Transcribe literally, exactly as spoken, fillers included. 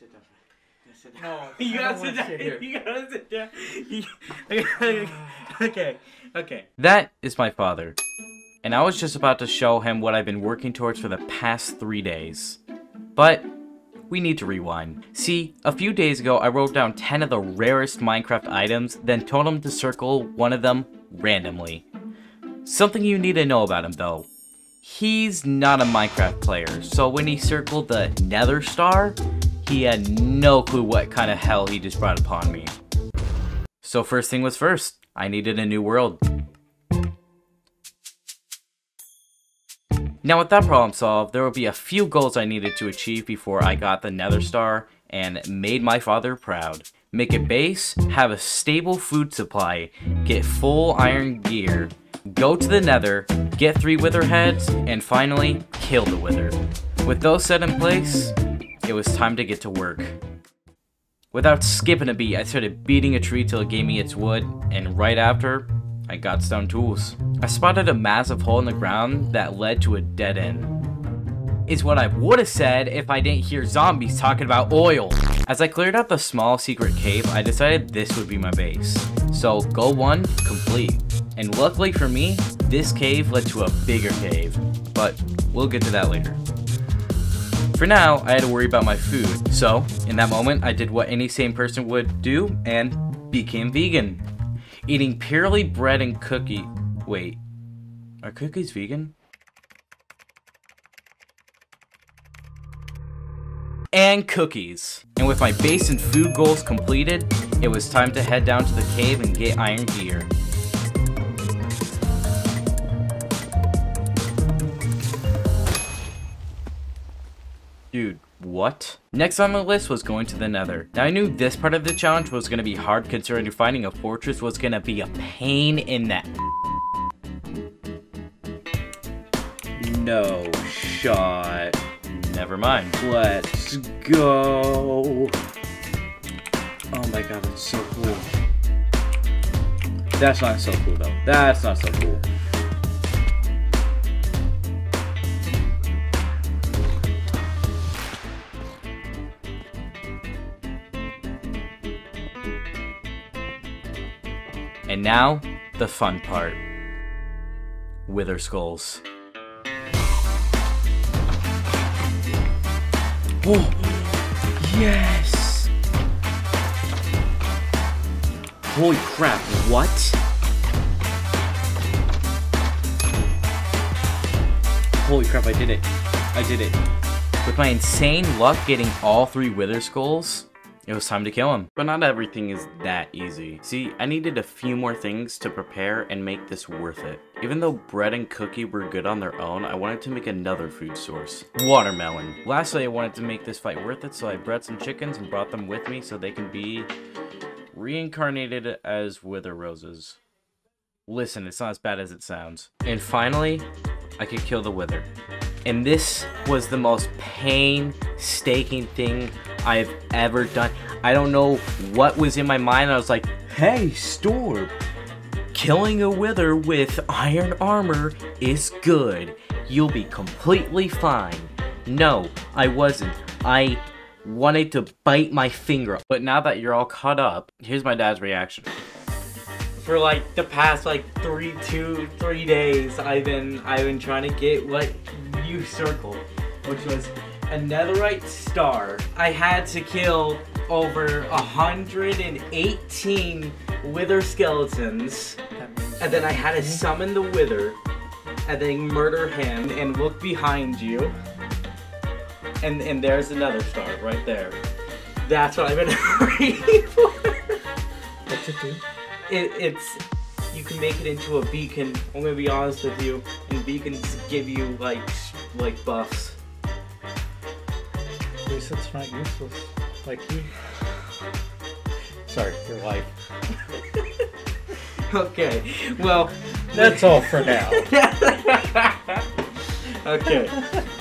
sit down. Sit down. No, you gotta sit down. Sit you gotta sit down. Okay, okay. That is my father, and I was just about to show him what I've been working towards for the past three days. But we need to rewind. See, a few days ago I wrote down ten of the rarest Minecraft items, then told him to circle one of them randomly. Something you need to know about him though. He's not a Minecraft player, so when he circled the Nether Star, he had no clue what kind of hell he just brought upon me. So first thing was first, I needed a new world. Now with that problem solved, there would be a few goals I needed to achieve before I got the Nether Star and made my father proud. Make a base, have a stable food supply, get full iron gear, go to the Nether, get three Wither heads, and finally, kill the Wither. With those set in place, it was time to get to work. Without skipping a beat, I started beating a tree till it gave me its wood, and right after, I got stone tools. I spotted a massive hole in the ground that led to a dead end. Is what I would have said if I didn't hear zombies talking about oil. As I cleared out the small secret cave, I decided this would be my base. So goal one, complete. And luckily for me, this cave led to a bigger cave, but we'll get to that later. For now, I had to worry about my food. So in that moment, I did what any sane person would do and became vegan. Eating purely bread and cookie. Wait, are cookies vegan? And cookies. And with my base and food goals completed, it was time to head down to the cave and get iron gear. Dude, what? Next on my list was going to the Nether. Now I knew this part of the challenge was going to be hard, considering finding a fortress was going to be a pain in the No shot. Never mind. Let's go. Oh my god, that's so cool. That's not so cool though. That's not so cool. And now, the fun part. Wither Skulls. Whoa! Yes! Holy crap, what? Holy crap, I did it. I did it. With my insane luck getting all three Wither Skulls, it was time to kill him. But not everything is that easy. See, I needed a few more things to prepare and make this worth it. Even though bread and cookie were good on their own, I wanted to make another food source. Watermelon. Lastly, I wanted to make this fight worth it, so I bred some chickens and brought them with me so they can be reincarnated as Wither Roses. Listen, it's not as bad as it sounds. And finally, I could kill the Wither. And this was the most painstaking thing I've ever done. I don't know what was in my mind. I was like, hey, Storm. Killing a Wither with iron armor is good. You'll be completely fine. No, I wasn't. I wanted to bite my finger. But now that you're all caught up, here's my dad's reaction. For like the past like three, two, three days, I've been, I've been trying to get what you circled, which was a Netherite star. I had to kill over one hundred eighteen Wither skeletons, and then I had to summon the Wither, and then murder him, and look behind you, and and there's another star right there. That's what I've been reading for. What's it do? It, it's you can make it into a beacon. I'm gonna be honest with you, and beacons give you like like buffs. At least it's not useless, like you. Sorry, your wife. Okay, well, that's all for now. Okay.